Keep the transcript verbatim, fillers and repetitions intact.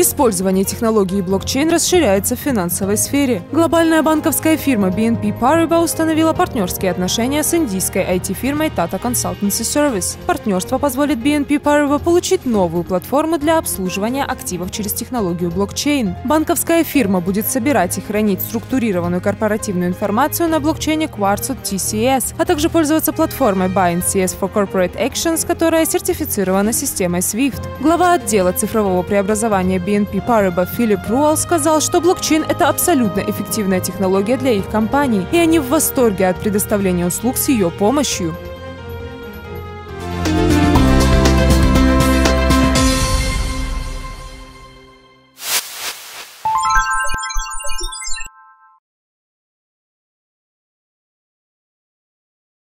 Использование технологии блокчейн расширяется в финансовой сфере. Глобальная банковская фирма би эн пи Paribas установила партнерские отношения с индийской ай ти-фирмой Tata Consultancy Service. Партнерство позволит би эн пи Paribas получить новую платформу для обслуживания активов через технологию блокчейн. Банковская фирма будет собирать и хранить структурированную корпоративную информацию на блокчейне Quartz от ти си эс, а также пользоваться платформой би эн си эс for Corporate Actions, которая сертифицирована системой свифт. Глава отдела цифрового преобразования би эн пи Paribas Филипп Руал сказал, что блокчейн – это абсолютно эффективная технология для их компаний, и они в восторге от предоставления услуг с ее помощью.